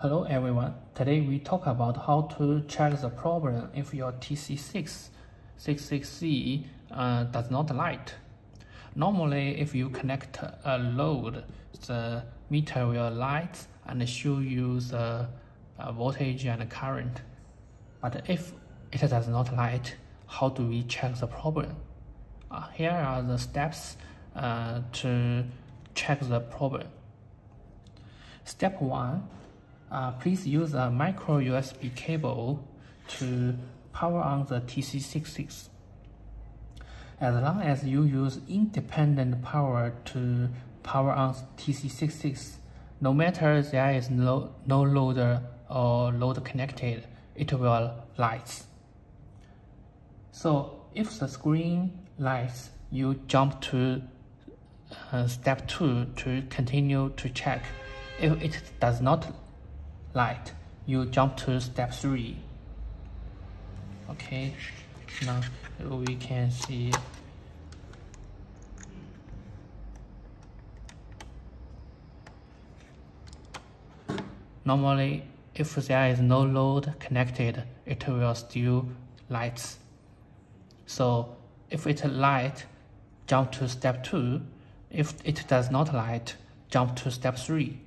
Hello everyone, today we talk about how to check the problem if your TC66C does not light. Normally, if you connect a load, the meter will light and show you the voltage and current. But if it does not light, how do we check the problem? Here are the steps to check the problem. Step 1. Please use a micro USB cable to power on the TC66. As long as you use independent power to power on TC66, no matter there is no loader or load connected, it will light. So if the screen lights, you jump to step 2 to continue to check. If it does not light, you jump to step 3. Okay, now we can see normally if there is no load connected, it will still light. So if it light, jump to step 2. If it does not light, jump to step 3.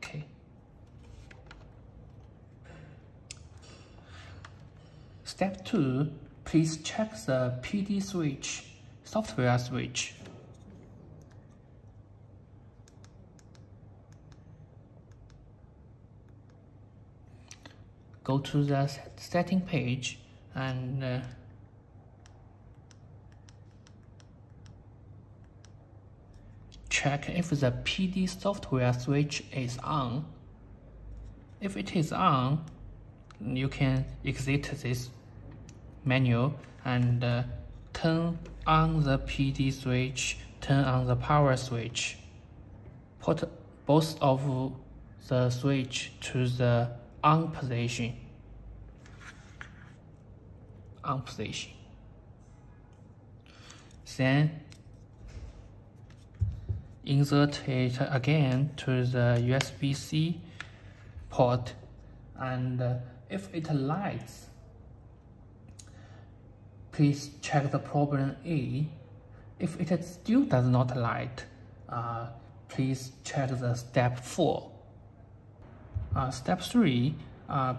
Okay. Step 2, please check the PD switch, software switch. Go to the setting page and check if the PD software switch is on. If it is on, you can exit this menu and turn on the PD switch, turn on the power switch. Put both of the switch to the on position. Then insert it again to the USB-C port, and if it lights, please check the problem A. If it still does not light, please check the step 4. Step 3,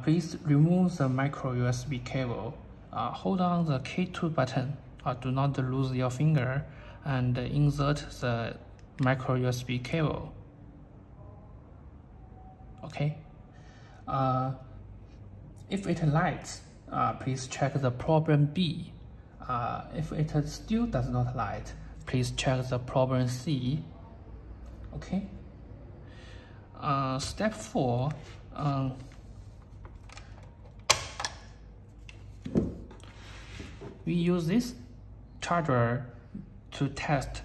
please remove the micro USB cable. Hold on the K2 button, do not lose your finger, and insert the micro USB cable. Okay. If it lights, please check the problem B. If it still does not light, please check the problem C. Okay. Step 4. We use this charger to test,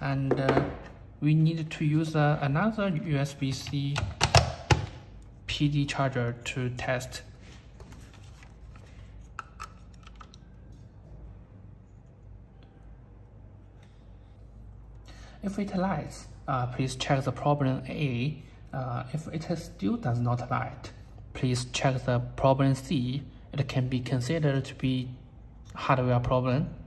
and we need to use another USB-C PD charger to test. If it lights, please check the problem A. If it still does not light, please check the problem C. It can be considered to be hardware problem.